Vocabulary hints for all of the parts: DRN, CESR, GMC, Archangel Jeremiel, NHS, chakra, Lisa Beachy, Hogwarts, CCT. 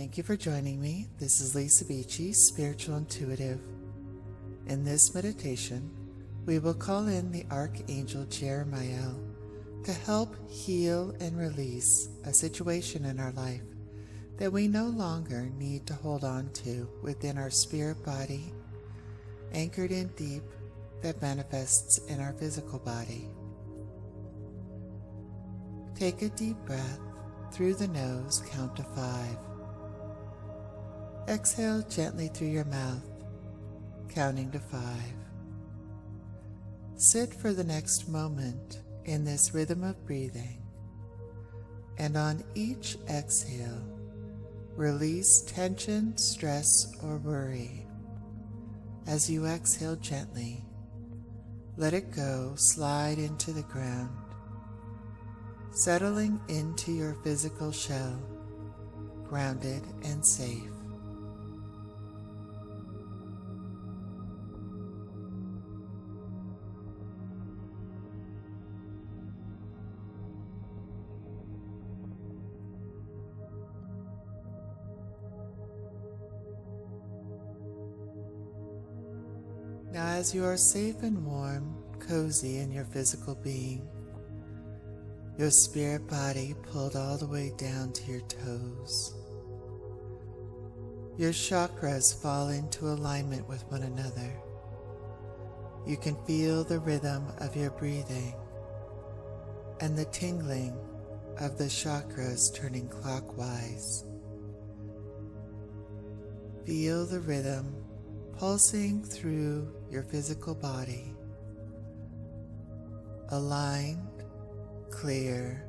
Thank you for joining me. This is Lisa Beachy, Spiritual Intuitive. In this meditation, we will call in the Archangel Jeremiel to help heal and release a situation in our life that we no longer need to hold on to within our spirit body, anchored in deep, that manifests in our physical body. Take a deep breath through the nose, count to 5. Exhale gently through your mouth, counting to 5. Sit for the next moment in this rhythm of breathing, and on each exhale, release tension, stress, or worry. As you exhale gently, let it go, slide into the ground, settling into your physical shell, grounded and safe. Now, as you are safe and warm, cozy in your physical being, your spirit body pulled all the way down to your toes, your chakras fall into alignment with one another. You can feel the rhythm of your breathing and the tingling of the chakras turning clockwise. Feel the rhythm pulsing through your physical body, aligned, clear,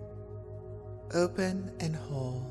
open, and whole.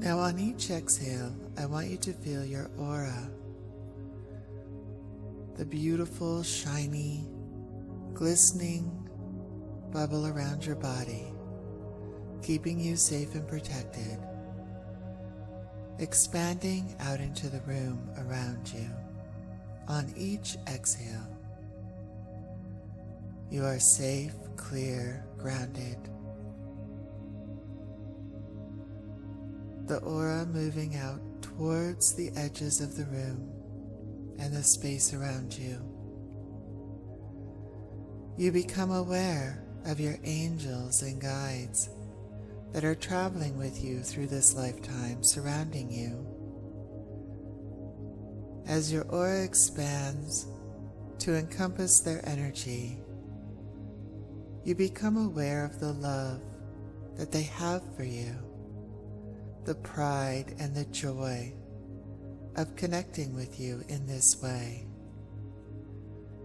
Now, on each exhale, I want you to feel your aura, the beautiful, shiny, glistening bubble around your body, keeping you safe and protected, expanding out into the room around you. On each exhale, you are safe, clear, grounded. The aura moving out towards the edges of the room and the space around you. You become aware of your angels and guides that are traveling with you through this lifetime, surrounding you. As your aura expands to encompass their energy, you become aware of the love that they have for you, the pride and the joy of connecting with you in this way.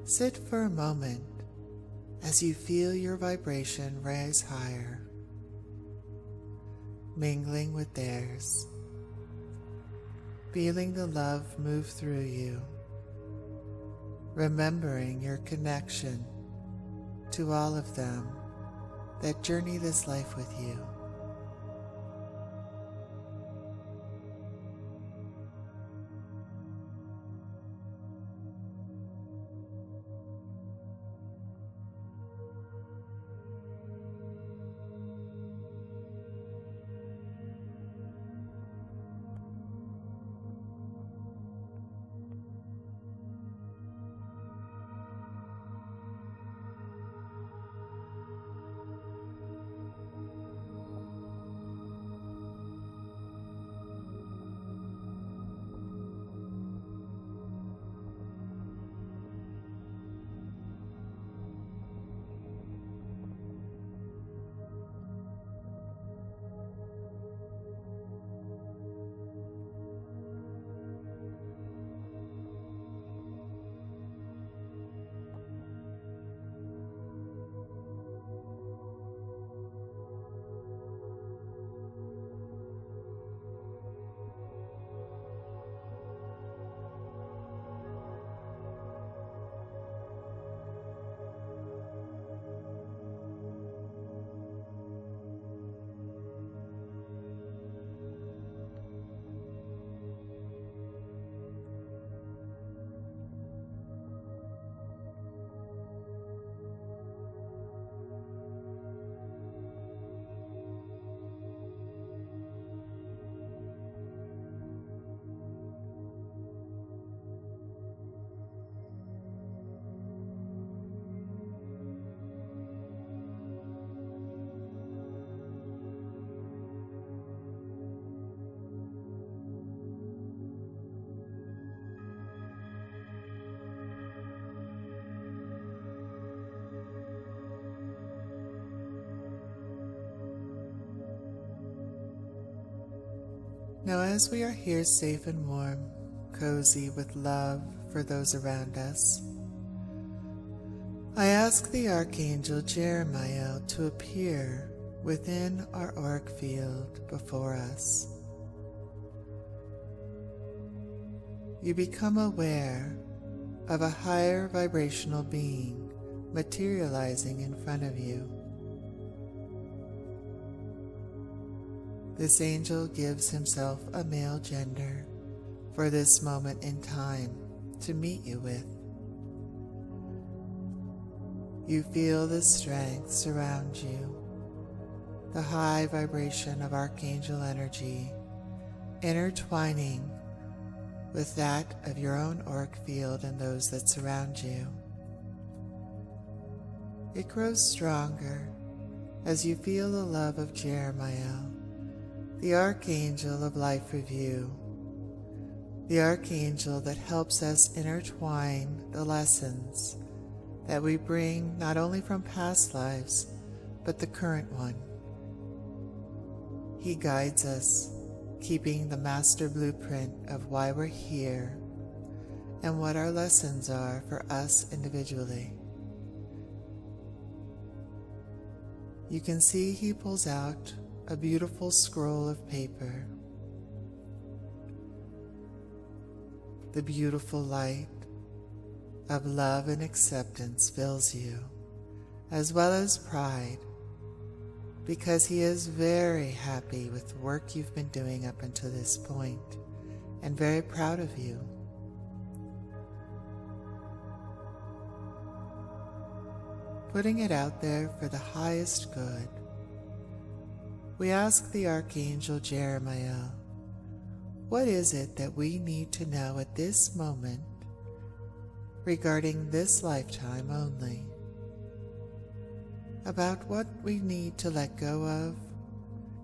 Sit for a moment as you feel your vibration rise higher, mingling with theirs, feeling the love move through you, remembering your connection to all of them that journey this life with you. Now as we are here safe and warm, cozy with love for those around us, I ask the Archangel Jeremiel to appear within our auric field before us. You become aware of a higher vibrational being materializing in front of you. This angel gives himself a male gender for this moment in time to meet you with. You feel the strength surround you, the high vibration of Archangel energy intertwining with that of your own auric field and those that surround you. It grows stronger as you feel the love of Jeremiel, the Archangel of Life Review, the Archangel that helps us intertwine the lessons that we bring not only from past lives, but the current one. He guides us, keeping the master blueprint of why we're here and what our lessons are for us individually. You can see he pulls out a beautiful scroll of paper. The beautiful light of love and acceptance fills you, as well as pride, because he is very happy with the work you've been doing up until this point, and very proud of you. Putting it out there for the highest good, we ask the Archangel Jeremiel, what is it that we need to know at this moment regarding this lifetime only, about what we need to let go of,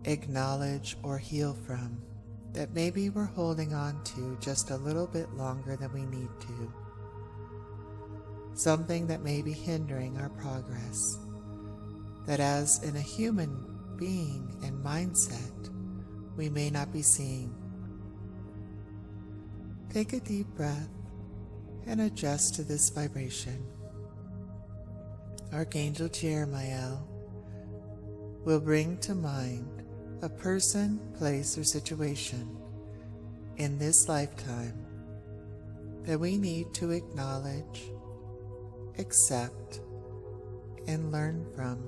acknowledge, or heal from, that maybe we're holding on to just a little bit longer than we need to, something that may be hindering our progress, that as in a human being and mindset, we may not be seeing. Take a deep breath and adjust to this vibration. Archangel Jeremiel will bring to mind a person, place, or situation in this lifetime that we need to acknowledge, accept, and learn from,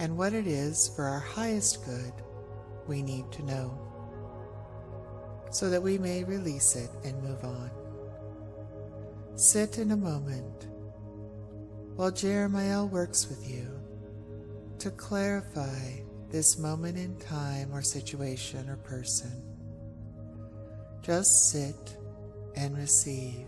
and what it is for our highest good we need to know, so that we may release it and move on. Sit in a moment while Jeremiel works with you to clarify this moment in time or situation or person. Just sit and receive.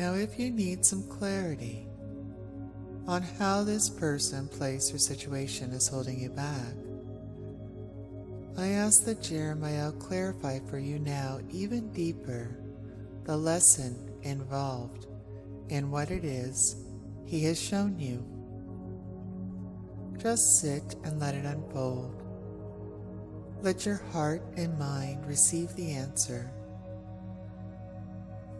Now, if you need some clarity on how this person, place, or situation is holding you back, I ask that Jeremiel clarify for you now even deeper the lesson involved in what it is he has shown you. Just sit and let it unfold. Let your heart and mind receive the answer.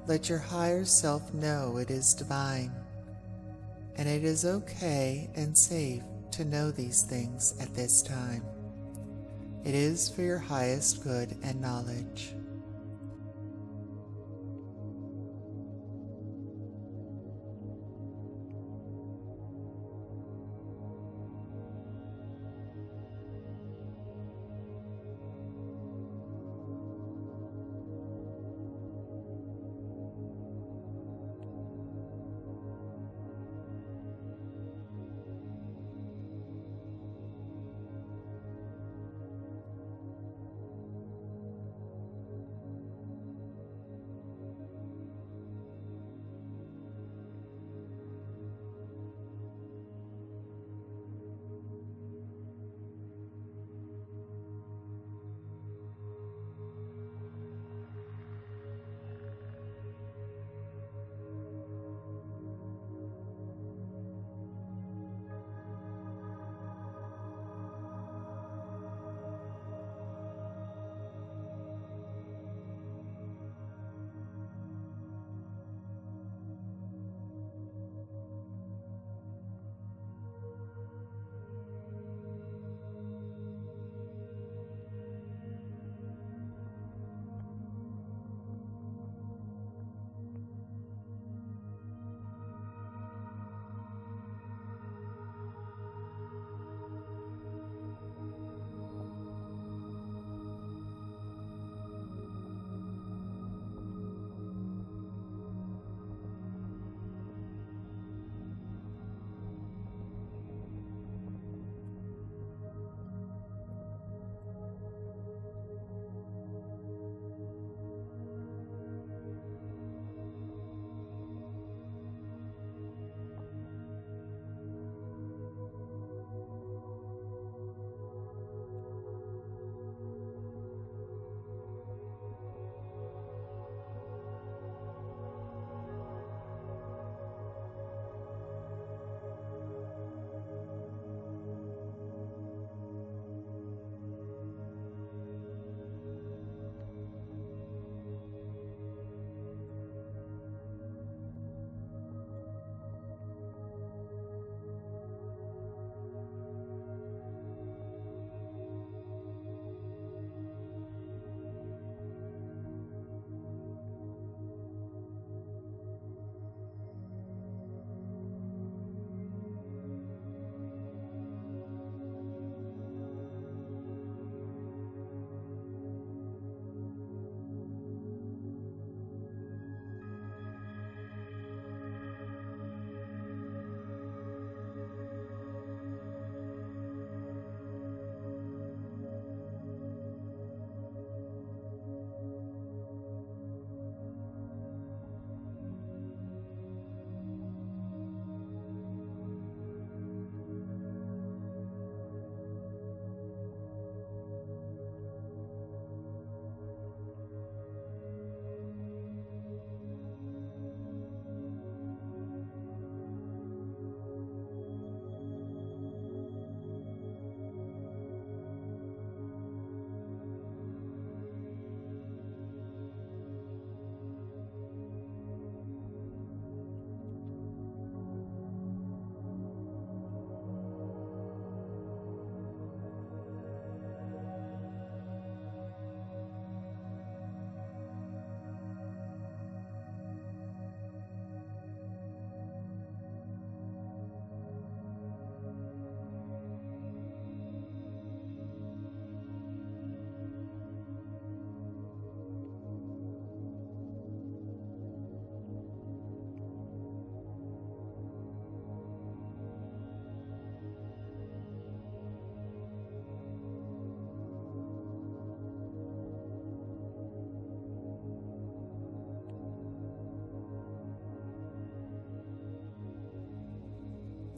Let your higher self know it is divine, and it is okay and safe to know these things at this time. It is for your highest good and knowledge.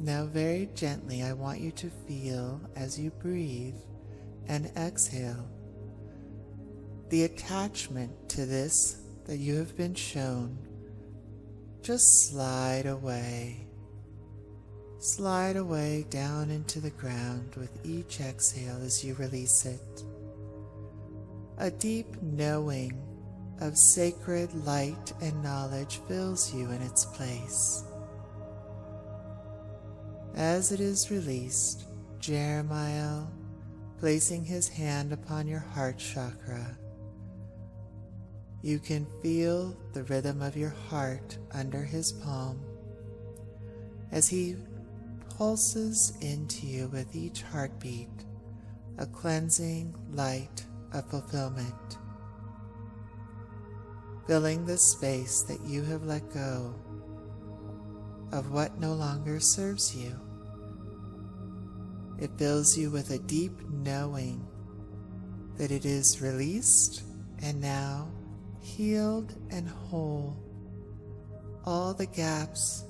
Now very gently I want you to feel as you breathe and exhale the attachment to this that you have been shown just slide away down into the ground with each exhale as you release it. A deep knowing of sacred light and knowledge fills you in its place. As it is released, Jeremiel, placing his hand upon your heart chakra, you can feel the rhythm of your heart under his palm as he pulses into you with each heartbeat, a cleansing light of fulfillment, filling the space that you have let go of what no longer serves you. It fills you with a deep knowing that it is released and now healed and whole. All the gaps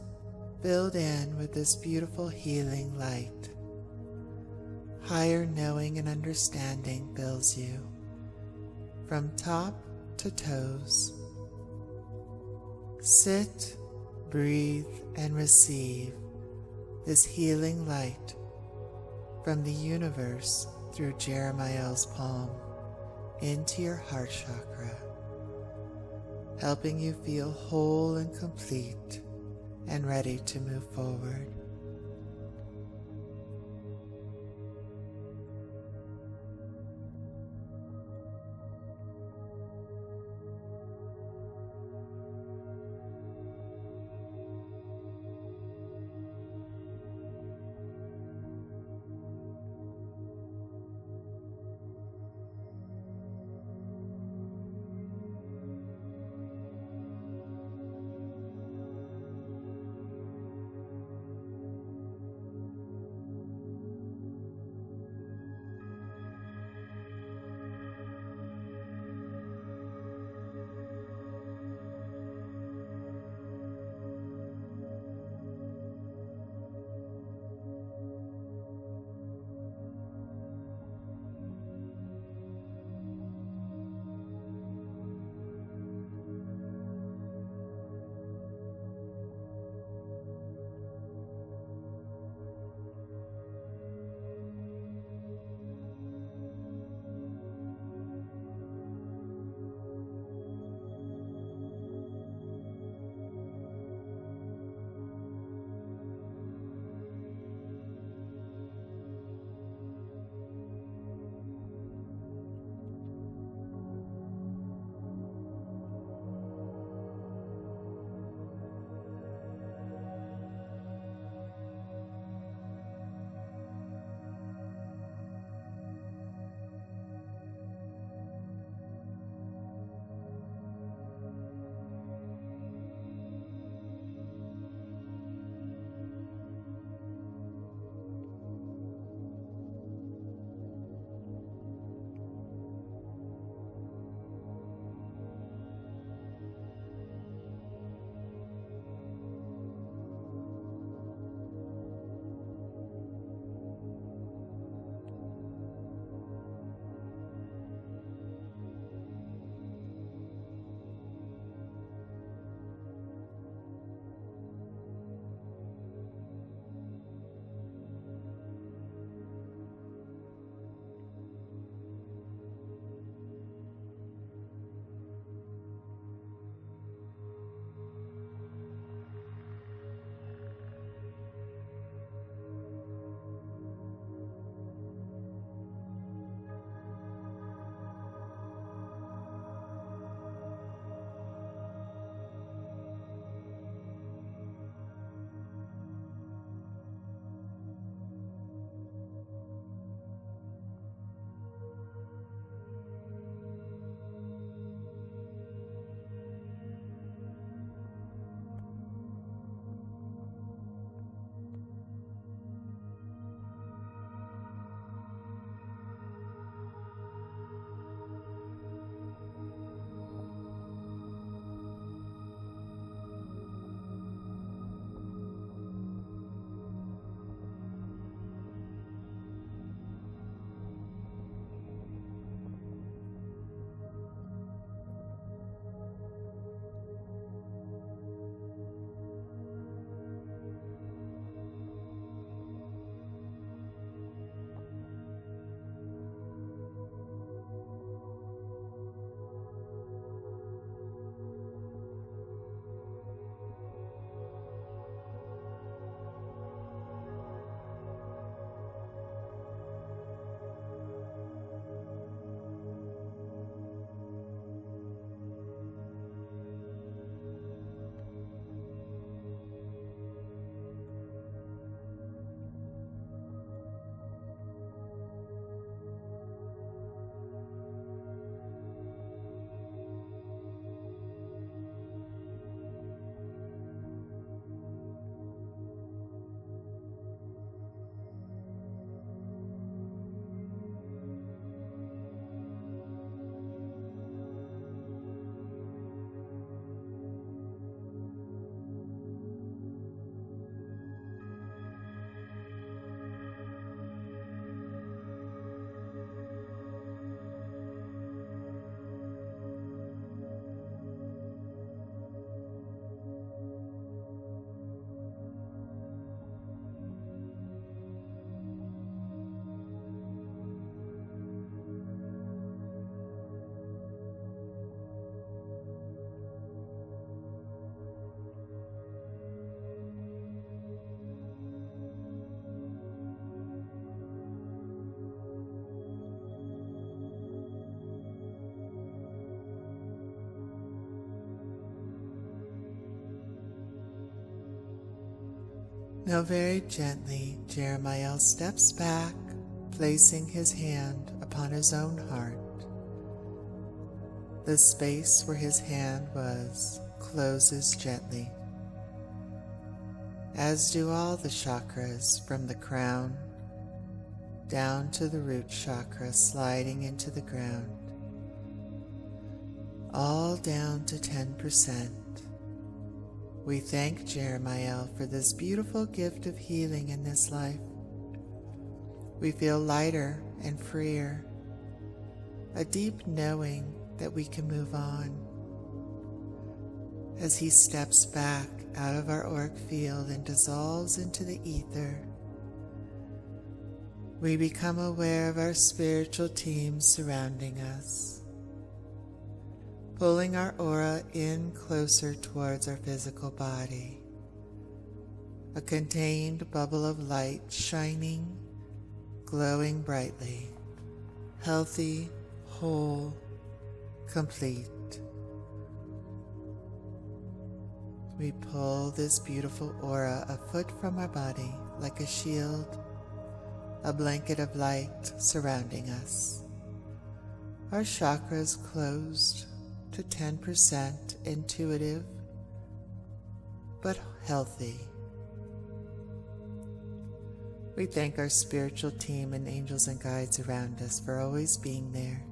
filled in with this beautiful healing light. Higher knowing and understanding fills you from top to toes. Sit, breathe, and receive this healing light from the universe through Jeremiel's palm into your heart chakra, helping you feel whole and complete and ready to move forward. Now very gently, Jeremiel steps back, placing his hand upon his own heart. The space where his hand was closes gently, as do all the chakras from the crown down to the root chakra, sliding into the ground, all down to 10%. We thank Jeremiel for this beautiful gift of healing in this life. We feel lighter and freer, a deep knowing that we can move on. As he steps back out of our auric field and dissolves into the ether, we become aware of our spiritual team surrounding us, pulling our aura in closer towards our physical body, a contained bubble of light shining, glowing brightly, healthy, whole, complete. We pull this beautiful aura a foot from our body, like a shield, a blanket of light surrounding us. Our chakras closed to 10%, intuitive but healthy. We thank our spiritual team and angels and guides around us for always being there.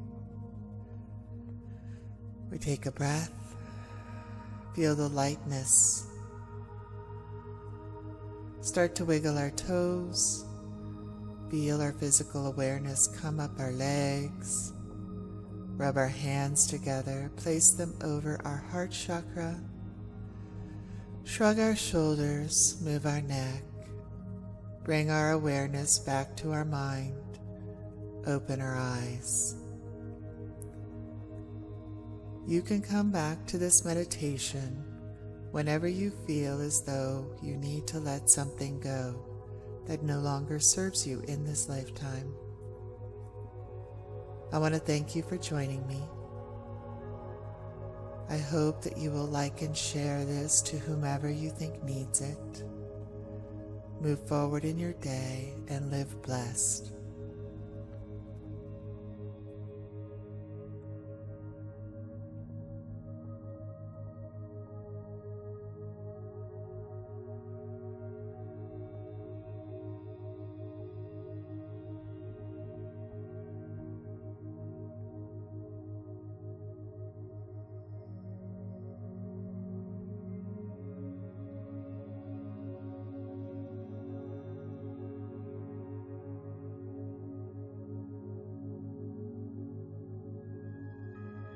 We take a breath. Feel the lightness. Start to wiggle our toes. Feel our physical awareness come up our legs. Rub our hands together. Place them over our heart chakra. Shrug our shoulders. Move our neck. Bring our awareness back to our mind. Open our eyes. You can come back to this meditation whenever you feel as though you need to let something go that no longer serves you in this lifetime. I want to thank you for joining me. I hope that you will like and share this to whomever you think needs it. Move forward in your day and live blessed.